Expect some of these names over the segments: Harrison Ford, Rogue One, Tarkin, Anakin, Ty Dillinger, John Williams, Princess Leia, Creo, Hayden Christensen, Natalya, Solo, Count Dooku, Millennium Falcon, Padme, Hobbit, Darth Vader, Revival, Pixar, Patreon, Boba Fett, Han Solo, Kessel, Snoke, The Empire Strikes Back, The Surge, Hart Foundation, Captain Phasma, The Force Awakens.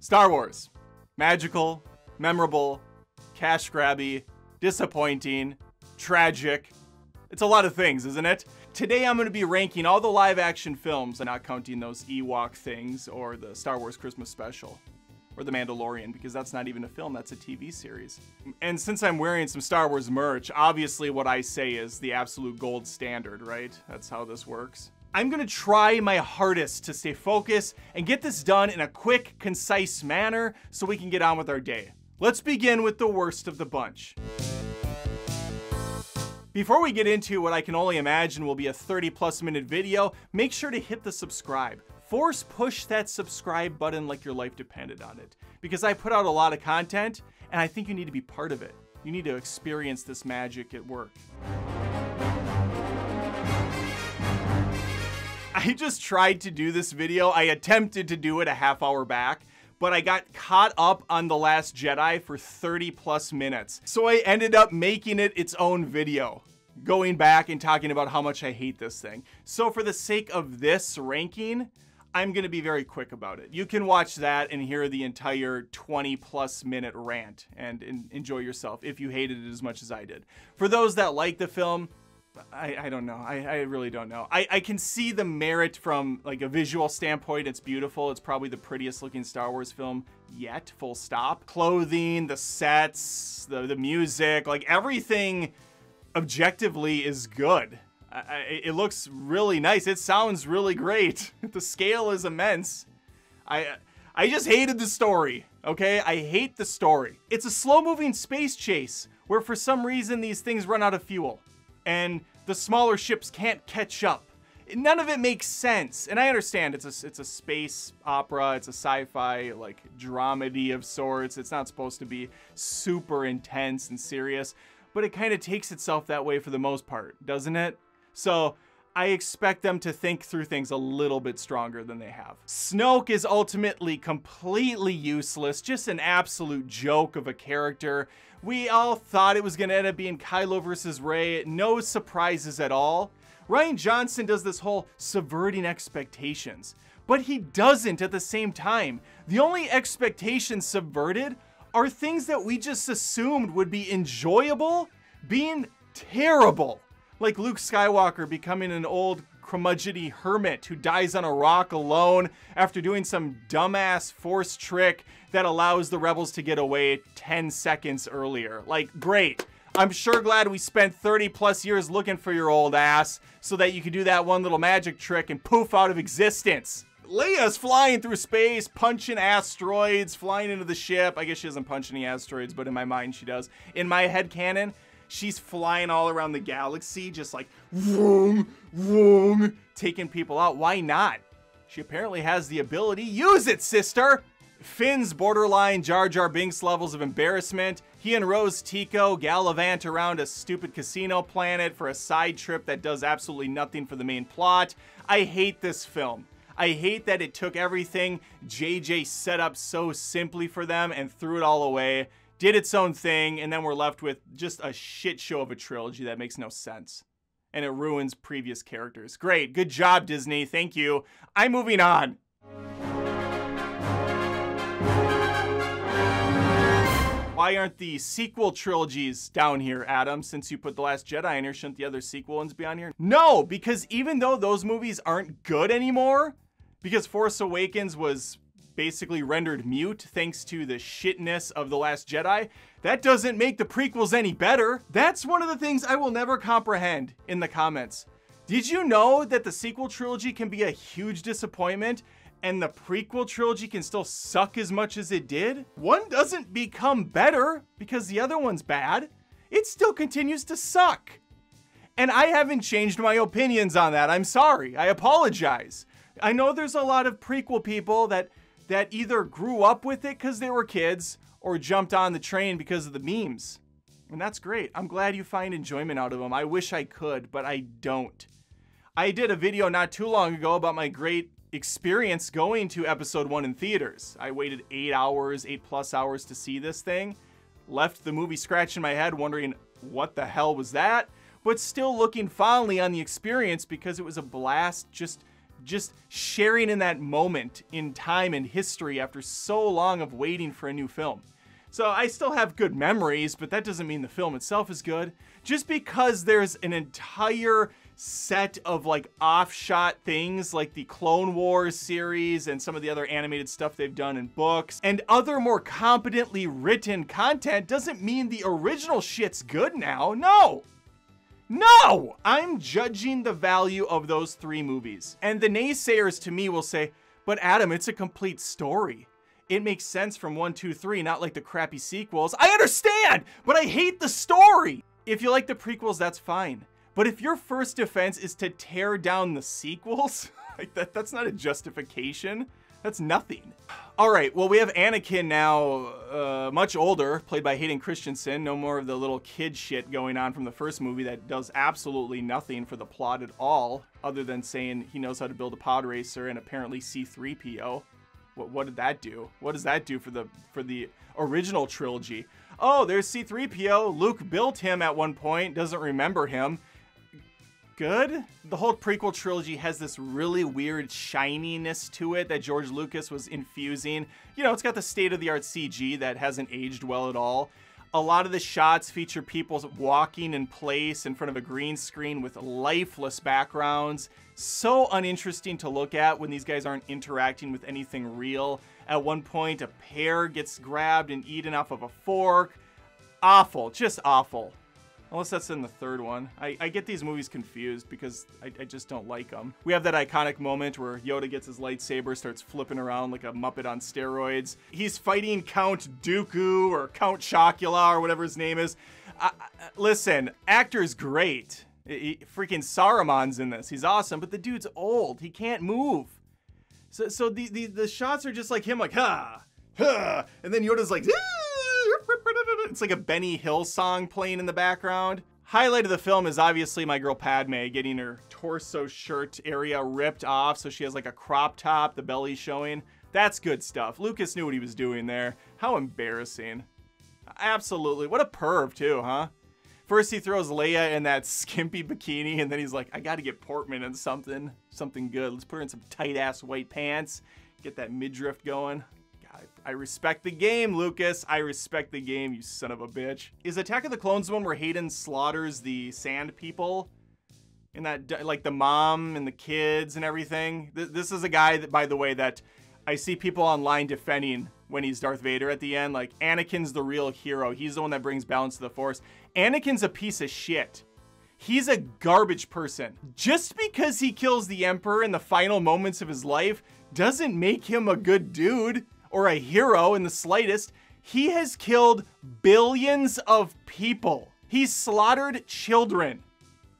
Star Wars. Magical, memorable, cash grabby, disappointing, tragic. It's a lot of things, isn't it? Today I'm going to be ranking all the live action films, not counting those Ewok things or the Star Wars Christmas special. Or The Mandalorian, because that's not even a film, that's a TV series. And since I'm wearing some Star Wars merch, obviously what I say is the absolute gold standard, right? That's how this works. I'm gonna try my hardest to stay focused and get this done in a quick, concise manner so we can get on with our day. Let's begin with the worst of the bunch. Before we get into what I can only imagine will be a 30-plus minute video, make sure to hit the subscribe. Force push that subscribe button like your life depended on it, because I put out a lot of content and I think you need to be part of it. You need to experience this magic at work. I just tried to do this video. I attempted to do it a half hour back, but I got caught up on The Last Jedi for 30-plus minutes. So I ended up making it its own video, going back and talking about how much I hate this thing. So for the sake of this ranking, I'm gonna be very quick about it. You can watch that and hear the entire 20-plus minute rant and enjoy yourself if you hated it as much as I did. For those that like the film, I don't know, I really don't know. I can see the merit from like a visual standpoint. It's beautiful. It's probably the prettiest looking Star Wars film yet, full stop. Clothing, the sets, the music, like everything objectively is good. It looks really nice. It sounds really great. The scale is immense. I just hated the story, okay? I hate the story. It's a slow-moving space chase where for some reason these things run out of fuel and the smaller ships can't catch up. None of it makes sense. And I understand it's a space opera, it's a sci-fi like dramedy of sorts. It's not supposed to be super intense and serious, but it kind of takes itself that way for the most part, doesn't it? So I expect them to think through things a little bit stronger than they have. Snoke is ultimately completely useless, just an absolute joke of a character. We all thought it was gonna end up being Kylo versus Rey, no surprises at all. Ryan Johnson does this whole subverting expectations, but he doesn't at the same time. The only expectations subverted are things that we just assumed would be enjoyable being terrible. Like Luke Skywalker becoming an old curmudgeon-y hermit who dies on a rock alone after doing some dumbass force trick that allows the rebels to get away 10 seconds earlier. Like, great. I'm sure glad we spent 30-plus years looking for your old ass so that you could do that one little magic trick and poof out of existence. Leia's flying through space, punching asteroids, flying into the ship. I guess she doesn't punch any asteroids, but in my mind she does. In my head canon, she's flying all around the galaxy, just like vroom, vroom, taking people out. Why not? She apparently has the ability. Use it, sister! Finn's borderline Jar Jar Binks levels of embarrassment. He and Rose Tico gallivant around a stupid casino planet for a side trip that does absolutely nothing for the main plot. I hate this film. I hate that it took everything JJ set up so simply for them and threw it all away, did its own thing, and then we're left with just a shit show of a trilogy that makes no sense. And it ruins previous characters. Great, good job, Disney, thank you. I'm moving on. Why aren't the sequel trilogies down here, Adam? Since you put The Last Jedi in here, shouldn't the other sequel ones be on here? No, because even though those movies aren't good anymore, because Force Awakens was basically rendered mute thanks to the shitness of The Last Jedi, that doesn't make the prequels any better. That's one of the things I will never comprehend in the comments. Did you know that the sequel trilogy can be a huge disappointment and the prequel trilogy can still suck as much as it did? One doesn't become better because the other one's bad. It still continues to suck. And I haven't changed my opinions on that. I'm sorry. I apologize. I know there's a lot of prequel people that either grew up with it because they were kids or jumped on the train because of the memes. And that's great. I'm glad you find enjoyment out of them. I wish I could, but I don't. I did a video not too long ago about my great experience going to Episode 1 in theaters. I waited 8 hours, 8-plus hours to see this thing. Left the movie scratching my head wondering what the hell was that, but still looking fondly on the experience because it was a blast just just sharing in that moment in time and history after so long of waiting for a new film. So I still have good memories, but that doesn't mean the film itself is good. Just because there's an entire set of like offshot things like the Clone Wars series and some of the other animated stuff they've done in books and other more competently written content doesn't mean the original shit's good now. No! No! I'm judging the value of those three movies. And the naysayers to me will say, but Adam, it's a complete story. It makes sense from 1, 2, 3, not like the crappy sequels. I understand, but I hate the story. If you like the prequels, that's fine. But if your first defense is to tear down the sequels, like that's not a justification. That's nothing. All right, well, we have Anakin now, much older, played by Hayden Christensen. No more of the little kid shit going on from the first movie that does absolutely nothing for the plot at all, other than saying he knows how to build a pod racer and apparently C-3PO. What did that do? What does that do for the original trilogy? Oh, there's C-3PO. Luke built him at one point, doesn't remember him. Good. The whole prequel trilogy has this really weird shininess to it that George Lucas was infusing. You know, it's got the state-of-the-art CG that hasn't aged well at all. A lot of the shots feature people walking in place in front of a green screen with lifeless backgrounds. So uninteresting to look at when these guys aren't interacting with anything real. At one point, a pear gets grabbed and eaten off of a fork. Awful. Just awful. Unless that's in the third one. I get these movies confused because I just don't like them. We have that iconic moment where Yoda gets his lightsaber, starts flipping around like a Muppet on steroids. He's fighting Count Dooku or Count Chocula or whatever his name is. Listen, actor's great. Freaking Saruman's in this. He's awesome, but the dude's old. He can't move. So the shots are just like him like, ha, ha. And then Yoda's like, ah! It's like a Benny Hill song playing in the background. Highlight of the film is obviously my girl Padme getting her torso shirt area ripped off, so she has like a crop top, the belly showing. That's good stuff. Lucas knew what he was doing there. How embarrassing. Absolutely. What a perv too, huh? First he throws Leia in that skimpy bikini, and then he's like, I gotta get Portman in something good. Let's put her in some tight-ass white pants, get that midriff going. I respect the game, Lucas. I respect the game, you son of a bitch. Is Attack of the Clones one where Hayden slaughters the sand people? And that, like the mom and the kids and everything? This is a guy that, by the way, that I see people online defending when he's Darth Vader at the end. Like, Anakin's the real hero. He's the one that brings balance to the Force. Anakin's a piece of shit. He's a garbage person. Just because he kills the Emperor in the final moments of his life doesn't make him a good dude. Or a hero in the slightest. He has killed billions of people. He's slaughtered children,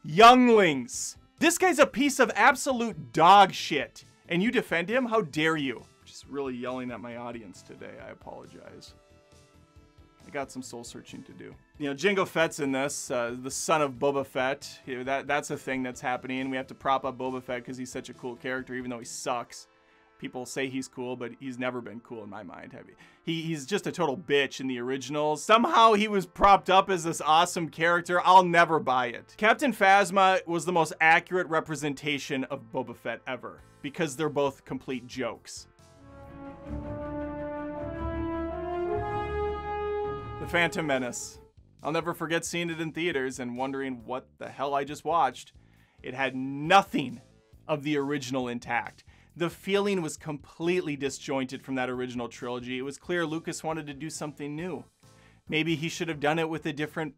younglings. This guy's a piece of absolute dog shit. And you defend him? How dare you? I'm just really yelling at my audience today. I apologize. I got some soul searching to do. You know, Jango Fett's in this, the son of Boba Fett. You know, that's a thing that's happening. We have to prop up Boba Fett because he's such a cool character, even though he sucks. People say he's cool, but he's never been cool in my mind. He's just a total bitch in the originals. Somehow he was propped up as this awesome character. I'll never buy it. Captain Phasma was the most accurate representation of Boba Fett ever because they're both complete jokes. The Phantom Menace. I'll never forget seeing it in theaters and wondering what the hell I just watched. It had nothing of the original intact. The feeling was completely disjointed from that original trilogy. It was clear Lucas wanted to do something new. Maybe he should have done it with a different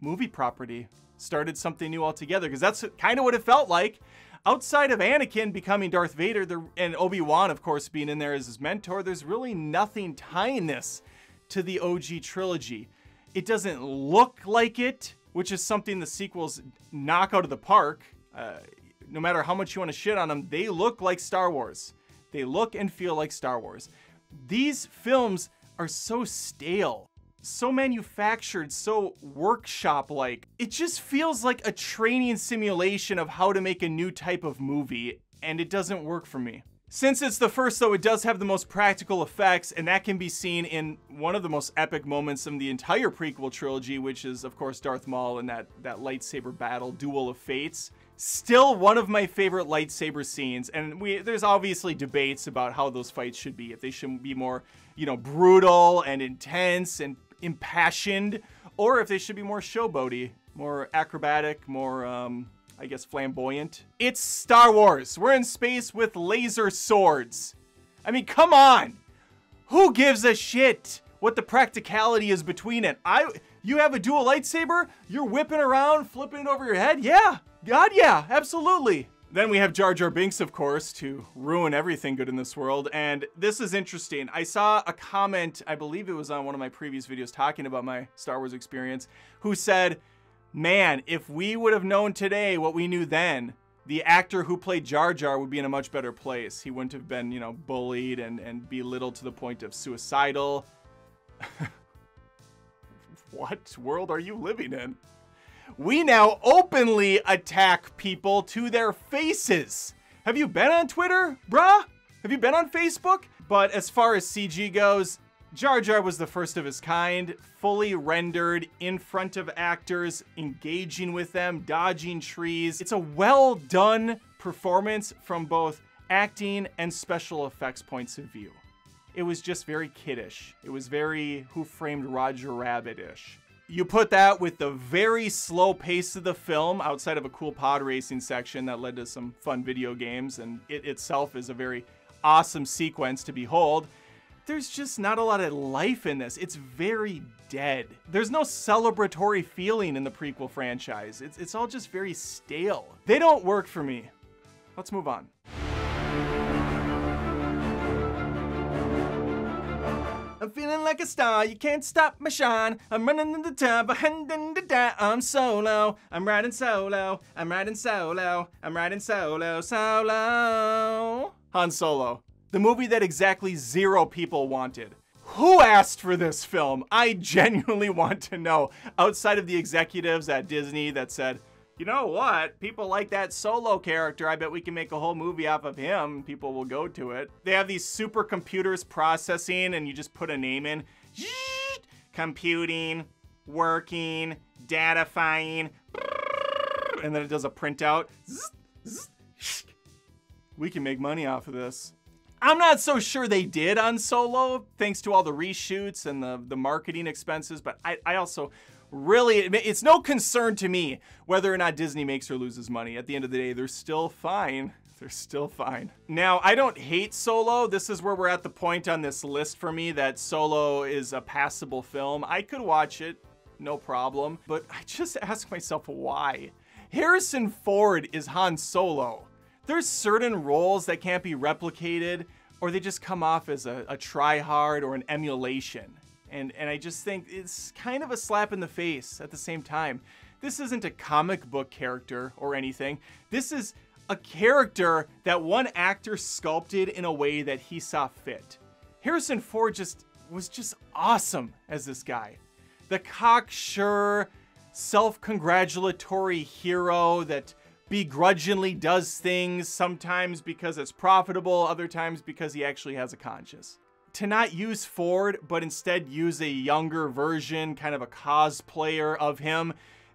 movie property, started something new altogether, because that's kind of what it felt like. Outside of Anakin becoming Darth Vader and Obi-Wan, of course, being in there as his mentor, there's really nothing tying this to the OG trilogy. It doesn't look like it, which is something the sequels knock out of the park. No matter how much you want to shit on them, they look like Star Wars. They look and feel like Star Wars. These films are so stale, so manufactured, so workshop-like. It just feels like a training simulation of how to make a new type of movie, and it doesn't work for me. Since it's the first, though, it does have the most practical effects, and that can be seen in one of the most epic moments in the entire prequel trilogy, which is, of course, Darth Maul and that lightsaber battle, Duel of Fates. Still one of my favorite lightsaber scenes, and there's obviously debates about how those fights should be, if they should be more, brutal and intense and impassioned, or if they should be more showboaty, more acrobatic, more, I guess, flamboyant. It's Star Wars. We're in space with laser swords. I mean, come on. Who gives a shit what the practicality is between it? You have a dual lightsaber, you're whipping around, flipping it over your head? Yeah. God, yeah, absolutely. Then we have Jar Jar Binks, of course, to ruin everything good in this world. And this is interesting. I saw a comment, I believe it was on one of my previous videos talking about my Star Wars experience, who said, man, if we would have known today what we knew then, the actor who played Jar Jar would be in a much better place. He wouldn't have been, bullied and belittled to the point of suicidal. What world are you living in? We now openly attack people to their faces. Have you been on Twitter, bruh? Have you been on Facebook? But as far as CG goes, Jar Jar was the first of his kind, fully rendered in front of actors, engaging with them, dodging trees. It's a well done performance from both acting and special effects points of view. It was just very kiddish. It was very Who Framed Roger Rabbit-ish. You put that with the very slow pace of the film, outside of a cool pod racing section that led to some fun video games, and it itself is a very awesome sequence to behold. There's just not a lot of life in this. It's very dead. There's no celebratory feeling in the prequel franchise. It's all just very stale. They don't work for me. Let's move on. I'm feeling like a star, you can't stop my shine. I'm running in the tub, I'm solo. I'm riding solo, I'm riding solo, I'm riding solo, solo. Han Solo, the movie that exactly zero people wanted. Who asked for this film? I genuinely want to know, outside of the executives at Disney that said, you know what, people like that Solo character, I bet we can make a whole movie off of him, people will go to it. They have these supercomputers processing, and you just put a name in. Computing, working, datafying, and then it does a printout. We can make money off of this. I'm not so sure they did on Solo, thanks to all the reshoots and the marketing expenses, but I also... really, it's no concern to me whether or not Disney makes or loses money. At the end of the day, they're still fine. They're still fine. Now, I don't hate Solo. This is where we're at the point on this list for me that Solo is a passable film. I could watch it, no problem. But I just ask myself why. Harrison Ford is Han Solo. There's certain roles that can't be replicated, or they just come off as a try-hard or an emulation. And I just think it's kind of a slap in the face at the same time. This isn't a comic book character or anything. This is a character that one actor sculpted in a way that he saw fit. Harrison Ford was just awesome as this guy. The cocksure, self-congratulatory hero that begrudgingly does things, sometimes because it's profitable, other times because he actually has a conscience. To not use Ford, but instead use a younger version, kind of a cosplayer of him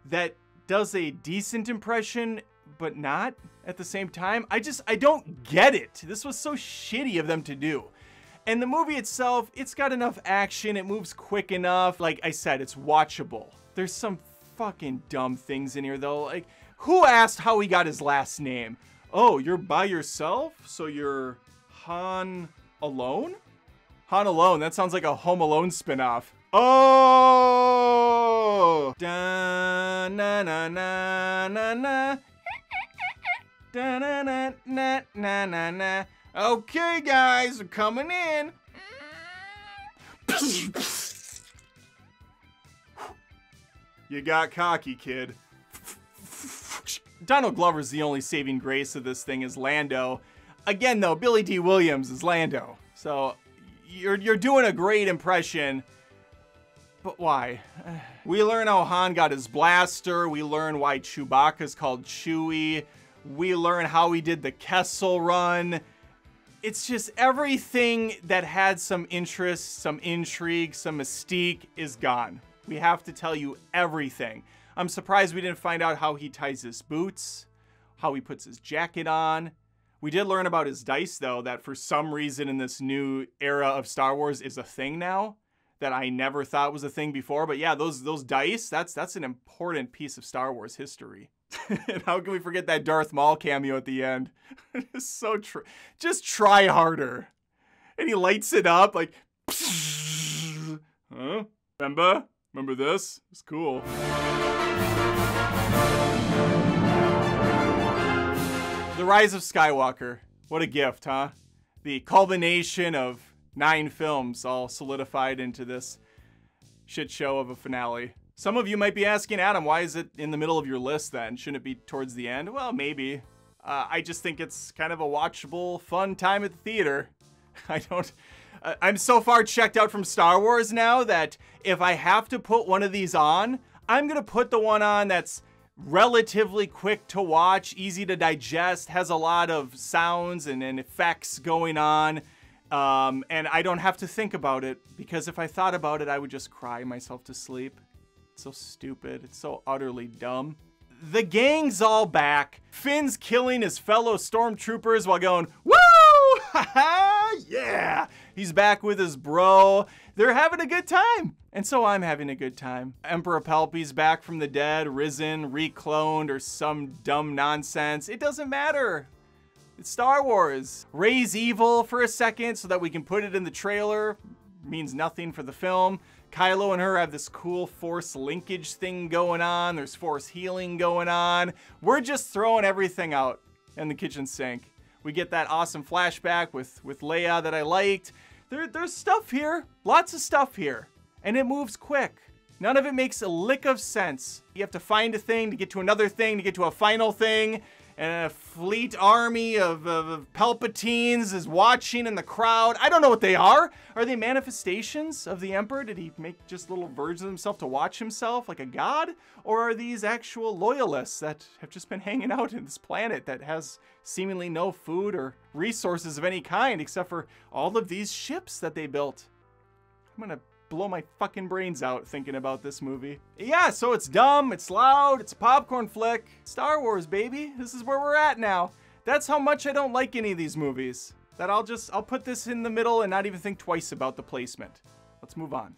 that does a decent impression, but not at the same time. I don't get it. This was so shitty of them to do. And the movie itself, it's got enough action. It moves quick enough. Like I said, it's watchable. There's some fucking dumb things in here though. Like, who asked how he got his last name? Oh, you're by yourself? So you're Han Alone? Han Alone, that sounds like a Home Alone spinoff. Oh! Da na na na na na. Da na na na na na na. Okay, guys, we're coming in. You got cocky, kid. Donald Glover's the only saving grace of this thing is Lando. Again, though, Billy Dee Williams is Lando, so. You're doing a great impression, but why? We learn how Han got his blaster. We learn why Chewbacca's called Chewie. We learn how he did the Kessel Run. It's just everything that had some interest, some intrigue, some mystique is gone. We have to tell you everything. I'm surprised we didn't find out how he ties his boots, how he puts his jacket on. We did learn about his dice, though, that for some reason in this new era of Star Wars is a thing now that I never thought was a thing before. But yeah, those dice, that's an important piece of Star Wars history. And how can we forget that Darth Maul cameo at the end? It's so true. Just try harder. And he lights it up like, huh? Remember this? It's cool. The Rise of Skywalker. What a gift, huh? The culmination of 9 films all solidified into this shit show of a finale. Some of you might be asking, Adam, why is it in the middle of your list then? Shouldn't it be towards the end? Well, maybe. I just think it's kind of a watchable, fun time at the theater. I'm so far checked out from Star Wars now that if I have to put one of these on, I'm gonna put the one on that's relatively quick to watch, easy to digest, has a lot of sounds and effects going on, and I don't have to think about it, because if I thought about it, I would just cry myself to sleep. It's so stupid. It's so utterly dumb. The gang's all back. Finn's killing his fellow stormtroopers while going, woo! Haha, yeah! He's back with his bro. They're having a good time. And so I'm having a good time. Emperor Palpy's back from the dead, risen, recloned, or some dumb nonsense. It doesn't matter. It's Star Wars. Rey's evil for a second so that we can put it in the trailer. Means nothing for the film. Kylo and her have this cool force linkage thing going on. There's force healing going on. We're just throwing everything out in the kitchen sink. We get that awesome flashback with Leia that I liked. There's stuff here. Lots of stuff here. And it moves quick. None of it makes a lick of sense. You have to find a thing to get to another thing to get to a final thing. And a fleet army of Palpatines is watching in the crowd. I don't know what they are. Are they manifestations of the Emperor? Did he make just little versions of himself to watch himself like a god? Or are these actual loyalists that have just been hanging out in this planet that has seemingly no food or resources of any kind except for all of these ships that they built? I'm gonna blow my fucking brains out thinking about this movie. Yeah, so it's dumb, it's loud, it's a popcorn flick. Star Wars, baby. This is where we're at now. That's how much I don't like any of these movies. That I'll put this in the middle and not even think twice about the placement. Let's move on.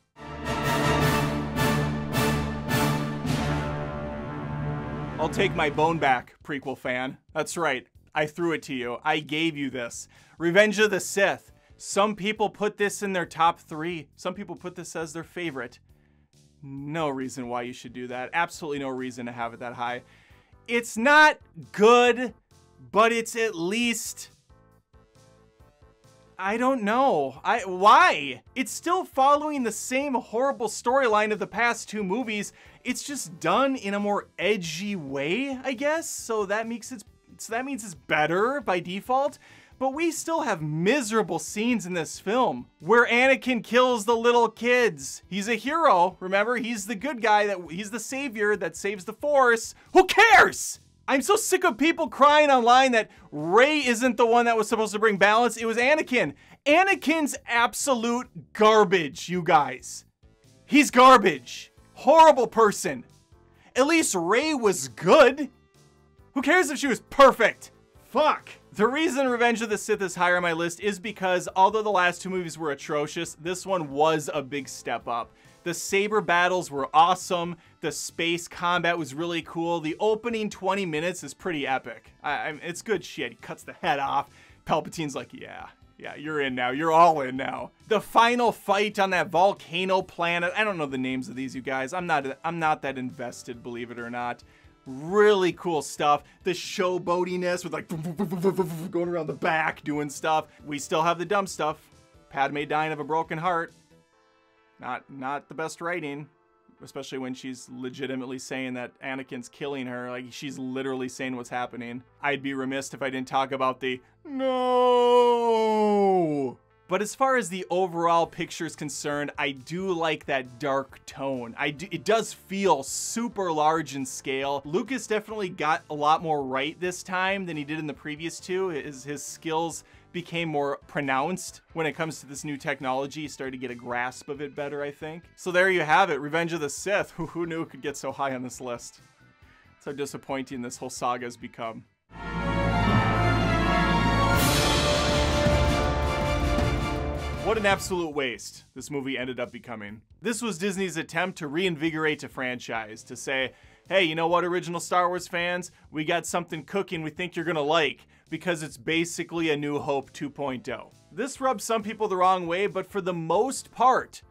I'll take my bone back, prequel fan. That's right. I threw it to you. I gave you this. Revenge of the Sith. Some people put this in their top 3. Some people put this as their favorite. No reason why you should do that. Absolutely no reason to have it that high. It's not good, but it's at least... I don't know. Why? It's still following the same horrible storyline of the past 2 movies. It's just done in a more edgy way, I guess. So that means it's better by default. But we still have miserable scenes in this film where Anakin kills the little kids. He's a hero. Remember, he's the good guy. He's the savior that saves the Force. Who cares? I'm so sick of people crying online that Rey isn't the one that was supposed to bring balance. It was Anakin. Anakin's absolute garbage, you guys. He's garbage. Horrible person. At least Rey was good. Who cares if she was perfect? Fuck. The reason Revenge of the Sith is higher on my list is because although the last 2 movies were atrocious, this one was a big step up. The saber battles were awesome. The space combat was really cool. The opening 20 minutes is pretty epic. It's good shit. He cuts the head off. Palpatine's like, yeah, you're in now. You're all in now. The final fight on that volcano planet. I don't know the names of these, you guys. I'm not that invested, believe it or not. Really cool stuff. The showboatiness with like going around the back doing stuff. We still have the dumb stuff. Padme dying of a broken heart. Not the best writing, especially when she's legitimately saying that Anakin's killing her. Like, she's literally saying what's happening. I'd be remiss if I didn't talk about the no. But as far as the overall picture is concerned, I do like that dark tone. It does feel super large in scale. Lucas definitely got a lot more right this time than he did in the previous 2. His skills became more pronounced when it comes to this new technology. He started to get a grasp of it better, I think. So there you have it, Revenge of the Sith. Who knew it could get so high on this list? That's how disappointing this whole saga has become. What an absolute waste this movie ended up becoming. This was Disney's attempt to reinvigorate a franchise, to say, hey, you know what, original Star Wars fans? We got something cooking we think you're gonna like, because it's basically A New Hope 2.0. This rubs some people the wrong way, but for the most part,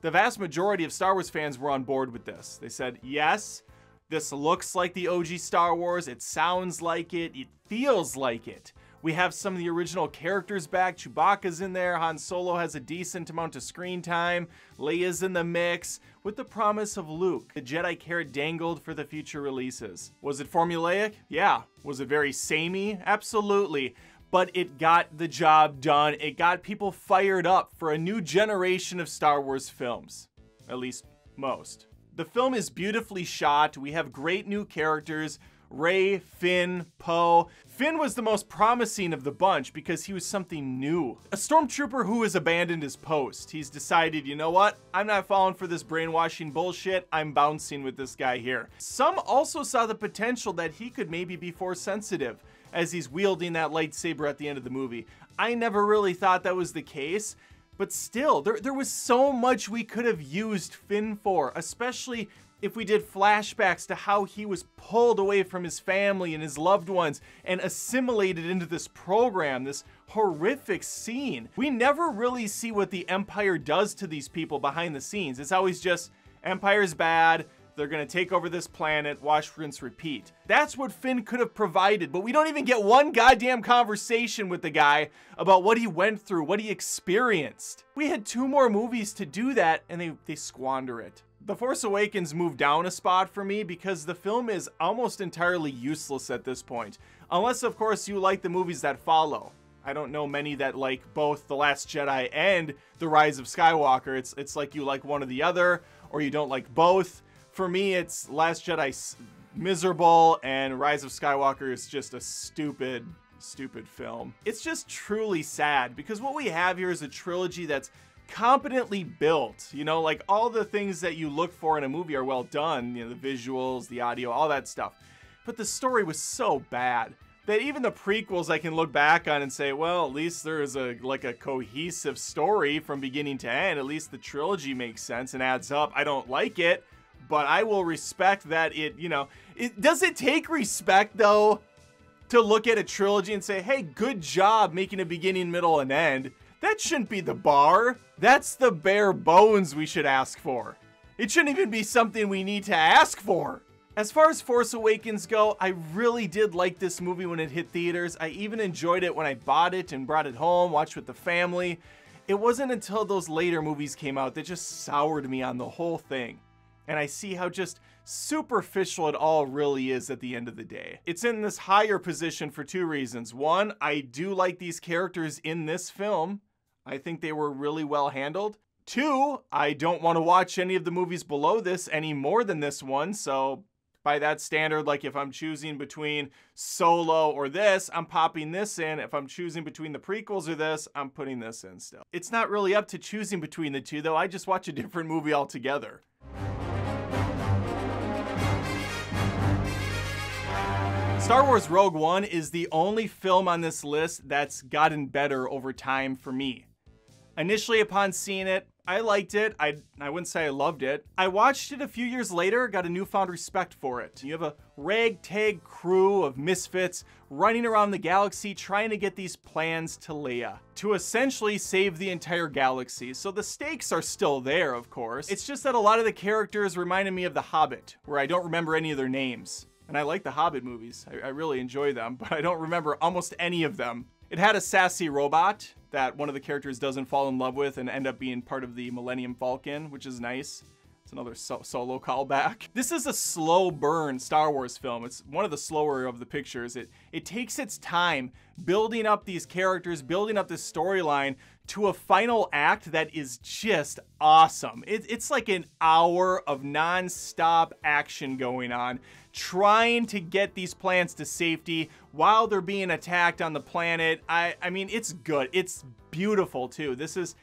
the vast majority of Star Wars fans were on board with this. They said, yes, this looks like the OG Star Wars, it sounds like it, it feels like it. We have some of the original characters back. Chewbacca's in there. Han Solo has a decent amount of screen time. Leia's in the mix, with the promise of Luke. The Jedi carrot dangled for the future releases. Was it formulaic? Yeah. Was it very samey? Absolutely. But it got the job done. It got people fired up for a new generation of Star Wars films. At least most. The film is beautifully shot. We have great new characters. Rey, Finn, Poe. Finn was the most promising of the bunch because he was something new. A stormtrooper who has abandoned his post. He's decided, you know what? I'm not falling for this brainwashing bullshit. I'm bouncing with this guy here. Some also saw the potential that he could maybe be force sensitive as he's wielding that lightsaber at the end of the movie. I never really thought that was the case, but still, there was so much we could have used Finn for, especially if we did flashbacks to how he was pulled away from his family and his loved ones and assimilated into this program, this horrific scene. We never really see what the Empire does to these people behind the scenes. It's always just, Empire's bad, they're gonna take over this planet, wash, rinse, repeat. That's what Finn could have provided, but we don't even get one goddamn conversation with the guy about what he went through, what he experienced. We had 2 more movies to do that, and they squander it. The Force Awakens moved down a spot for me because the film is almost entirely useless at this point. Unless, of course, you like the movies that follow. I don't know many that like both The Last Jedi and The Rise of Skywalker. It's like you like one or the other, or you don't like both. For me, it's Last Jedi miserable, and Rise of Skywalker is just a stupid, stupid film. It's just truly sad, because what we have here is a trilogy that's competently built, you know, like all the things that you look for in a movie are well done, you know, the visuals, the audio, all that stuff. But the story was so bad that even the prequels I can look back on and say, well, at least there is a cohesive story from beginning to end. At least the trilogy makes sense and adds up. I don't like it, but I will respect that it, you know, it does it take respect though to look at a trilogy and say, hey, good job making a beginning, middle, and end. That shouldn't be the bar. That's the bare bones we should ask for. It shouldn't even be something we need to ask for. As far as Force Awakens go, I really did like this movie when it hit theaters. I even enjoyed it when I bought it and brought it home, watched with the family. It wasn't until those later movies came out that just soured me on the whole thing. And I see how just superficial it all really is at the end of the day. It's in this higher position for 2 reasons. One, I do like these characters in this film. I think they were really well handled. 2, I don't want to watch any of the movies below this any more than this one. So by that standard, like if I'm choosing between Solo or this, I'm popping this in. If I'm choosing between the prequels or this, I'm putting this in still. It's not really up to choosing between the 2 though. I just watch a different movie altogether. Star Wars Rogue One is the only film on this list that's gotten better over time for me. Initially upon seeing it, I liked it. I wouldn't say I loved it. I watched it a few years later, got a newfound respect for it. You have a ragtag crew of misfits running around the galaxy trying to get these plans to Leia to essentially save the entire galaxy. So the stakes are still there, of course. It's just that a lot of the characters reminded me of The Hobbit, where I don't remember any of their names. And I like the Hobbit movies. I really enjoy them, but I don't remember almost any of them. It had a sassy robot that one of the characters doesn't fall in love with and end up being part of the Millennium Falcon, which is nice. It's another Solo callback. This is a slow burn Star Wars film. It's one of the slower of the pictures. It takes its time building up these characters, building up this storyline to a final act that is just awesome. It's like an hour of non-stop action going on, trying to get these plants to safety while they're being attacked on the planet. I mean, it's good. It's beautiful too. This is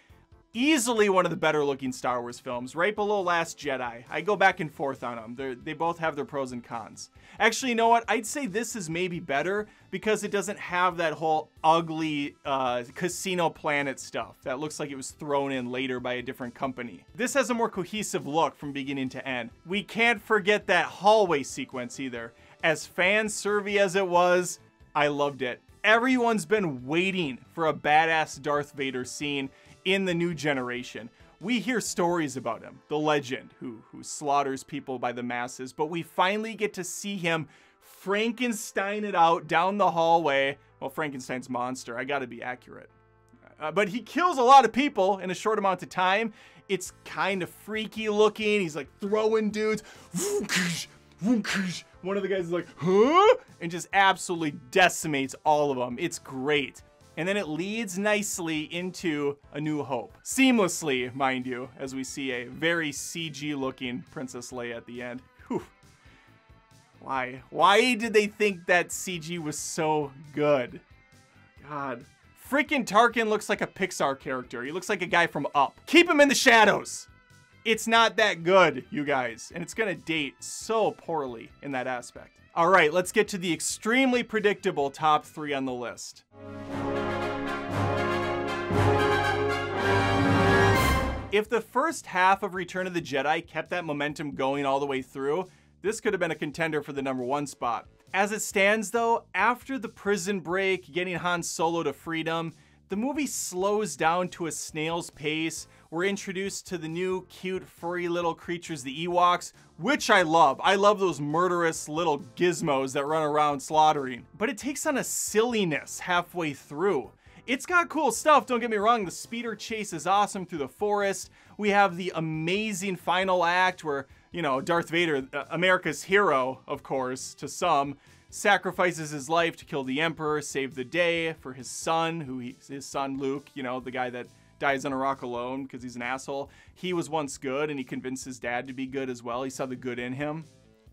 easily one of the better looking Star Wars films, right below Last Jedi. I go back and forth on them. They both have their pros and cons. Actually, you know what? I'd say this is maybe better because it doesn't have that whole ugly casino planet stuff that looks like it was thrown in later by a different company. This has a more cohesive look from beginning to end. We can't forget that hallway sequence either. As fan-service as it was, I loved it. Everyone's been waiting for a badass Darth Vader scene in the new generation. We hear stories about him, the legend who slaughters people by the masses, but we finally get to see him Frankenstein it out down the hallway. Well, Frankenstein's monster, I gotta be accurate. But he kills a lot of people in a short amount of time. It's kind of freaky looking. He's like throwing dudes. One of the guys is like, huh? And just absolutely decimates all of them. It's great. And then it leads nicely into A New Hope. Seamlessly, mind you, as we see a very CG looking Princess Leia at the end. Whew. Why did they think that CG was so good? God. Freaking Tarkin looks like a Pixar character. He looks like a guy from Up. Keep him in the shadows. It's not that good, you guys, and it's gonna date so poorly in that aspect. All right, let's get to the extremely predictable top three on the list. If the first half of Return of the Jedi kept that momentum going all the way through, this could have been a contender for the #1 spot. As it stands though, after the prison break, getting Han Solo to freedom, the movie slows down to a snail's pace. We're introduced to the new cute furry little creatures, the Ewoks, which I love. I love those murderous little gizmos that run around slaughtering. But it takes on a silliness halfway through. It's got cool stuff, don't get me wrong. The speeder chase is awesome through the forest. We have the amazing final act where, you know, Darth Vader, America's hero, of course, to some, sacrifices his life to kill the Emperor, save the day for his son, his son Luke, you know, the guy that dies on a rock alone because he's an asshole. He was once good and he convinced his dad to be good as well. He saw the good in him.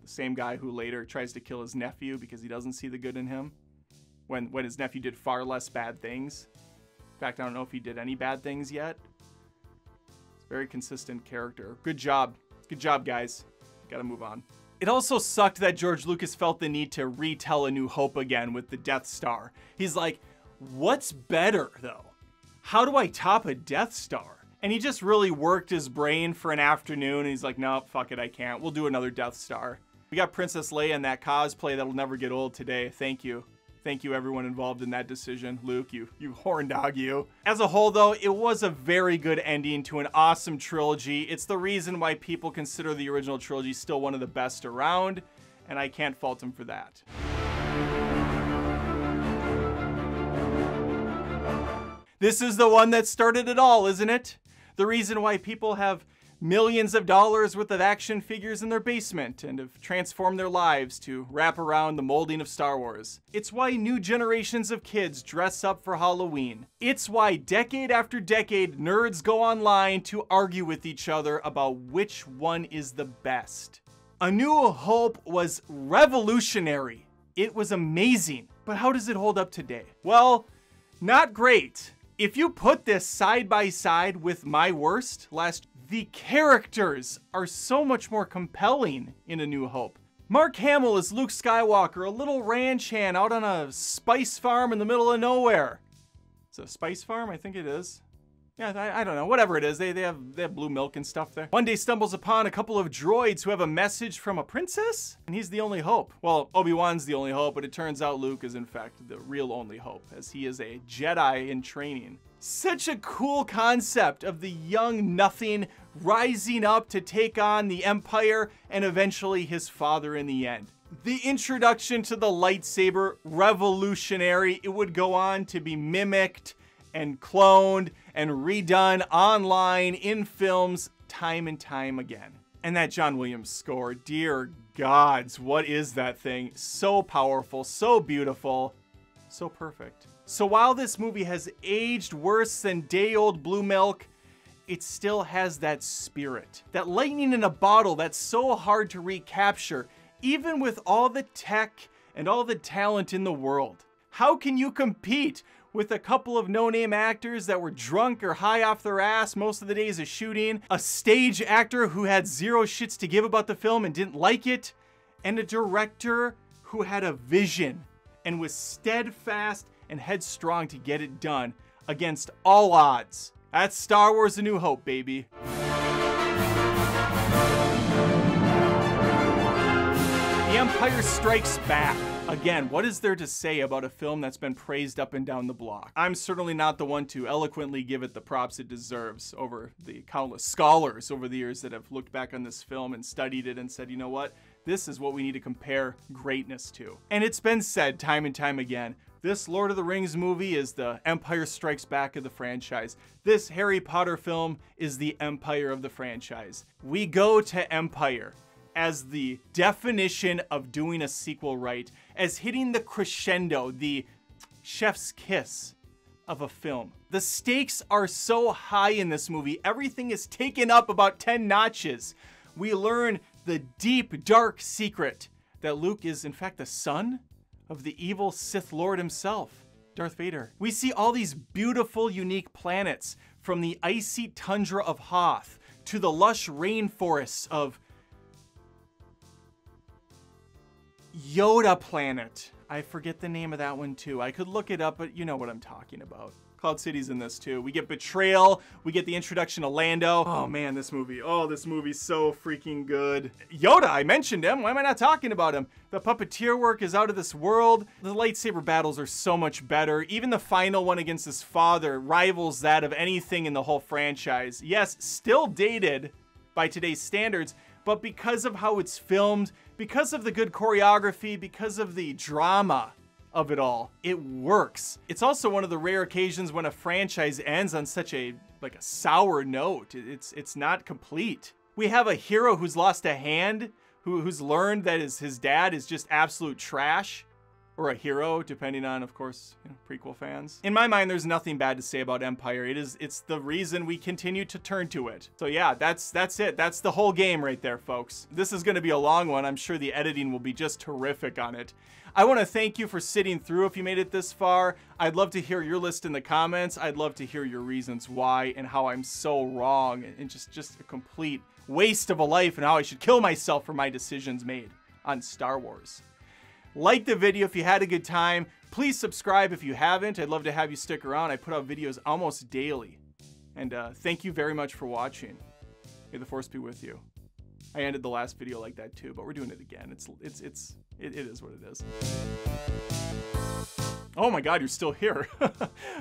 The same guy who later tries to kill his nephew because he doesn't see the good in him. When his nephew did far less bad things. In fact, I don't know if he did any bad things yet. It's a very consistent character. Good job. Good job, guys. Gotta move on. It also sucked that George Lucas felt the need to retell A New Hope again with the Death Star. He's like, what's better though? How do I top a Death Star? And he just really worked his brain for an afternoon and he's like, no, fuck it, I can't. We'll do another Death Star. We got Princess Leia in that cosplay that'll never get old today. Thank you. Thank you everyone involved in that decision. Luke, you horn dog, you. As a whole though, it was a very good ending to an awesome trilogy. It's the reason why people consider the original trilogy still one of the best around, and I can't fault them for that. This is the one that started it all, isn't it? The reason why people have millions of dollars worth of action figures in their basement and have transformed their lives to wrap around the molding of Star Wars. It's why new generations of kids dress up for Halloween. It's why decade after decade, nerds go online to argue with each other about which one is the best. A New Hope was revolutionary. It was amazing. But how does it hold up today? Well, not great. If you put this side by side with my worst last, the characters are so much more compelling in A New Hope. Mark Hamill is Luke Skywalker, a little ranch hand out on a spice farm in the middle of nowhere. It's a spice farm, I think it is. Yeah, I don't know, whatever it is, they have blue milk and stuff there. One day stumbles upon a couple of droids who have a message from a princess, and he's the only hope. Well, Obi-Wan's the only hope, but it turns out Luke is in fact the real only hope, as he is a Jedi in training. Such a cool concept of the young nothing rising up to take on the Empire and eventually his father in the end. The introduction to the lightsaber, revolutionary. It would go on to be mimicked and cloned and redone online in films time and time again. And that John Williams score, dear gods, what is that thing? So powerful, so beautiful, so perfect. So while this movie has aged worse than day-old blue milk, it still has that spirit. That lightning in a bottle that's so hard to recapture, even with all the tech and all the talent in the world. How can you compete with a couple of no-name actors that were drunk or high off their ass most of the days of shooting, a stage actor who had zero shits to give about the film and didn't like it, and a director who had a vision and was steadfast and headstrong to get it done against all odds. That's Star Wars: A New Hope, baby. The Empire Strikes Back. Again, what is there to say about a film that's been praised up and down the block? I'm certainly not the one to eloquently give it the props it deserves over the countless scholars over the years that have looked back on this film and studied it and said, you know what? This is what we need to compare greatness to. And it's been said time and time again, this Lord of the Rings movie is the Empire Strikes Back of the franchise. This Harry Potter film is the Empire of the franchise. We go to Empire as the definition of doing a sequel right, as hitting the crescendo, the chef's kiss of a film. The stakes are so high in this movie. Everything is taken up about 10 notches. We learn the deep, dark secret that Luke is, in fact, the son of the evil Sith Lord himself, Darth Vader. We see all these beautiful, unique planets, from the icy tundra of Hoth to the lush rainforests of Yoda Planet. I forget the name of that one too. I could look it up, but you know what I'm talking about. Cloud City's in this too. We get betrayal. We get the introduction of Lando. Oh man, this movie. Oh, this movie's so freaking good. Yoda, I mentioned him. Why am I not talking about him? The puppeteer work is out of this world. The lightsaber battles are so much better. Even the final one against his father rivals that of anything in the whole franchise. Yes, still dated by today's standards, but because of how it's filmed, because of the good choreography, because of the drama of it all, it works. It's also one of the rare occasions when a franchise ends on such a sour note. It's not complete. We have a hero who's lost a hand, who's learned that his dad is just absolute trash, or a hero, depending on, of course, you know, prequel fans. In my mind, there's nothing bad to say about Empire. It's the reason we continue to turn to it. So yeah, that's it. That's the whole game right there, folks. This is gonna be a long one. I'm sure the editing will be just terrific on it. I wanna thank you for sitting through if you made it this far. I'd love to hear your list in the comments. I'd love to hear your reasons why and how I'm so wrong and just a complete waste of a life and how I should kill myself for my decisions made on Star Wars. Like the video if you had a good time. Please subscribe if you haven't. I'd love to have you stick around. I put out videos almost daily. And thank you very much for watching. May the Force be with you. I ended the last video like that too, but we're doing it again. It is what it is. Oh my God, you're still here.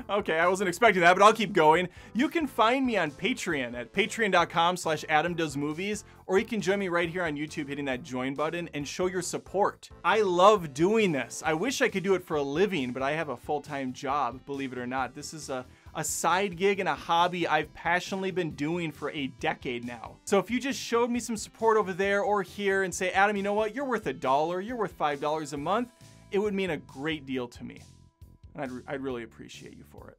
Okay, I wasn't expecting that, but I'll keep going. You can find me on Patreon at patreon.com/AdamDoesMovies, or you can join me right here on YouTube hitting that join button and show your support. I love doing this. I wish I could do it for a living, but I have a full-time job, believe it or not. This is a side gig and a hobby I've passionately been doing for a decade now. So if you just showed me some support over there or here and say, Adam, you know what? You're worth $1, you're worth $5 a month. It would mean a great deal to me. And I'd really appreciate you for it.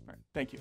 All right, thank you.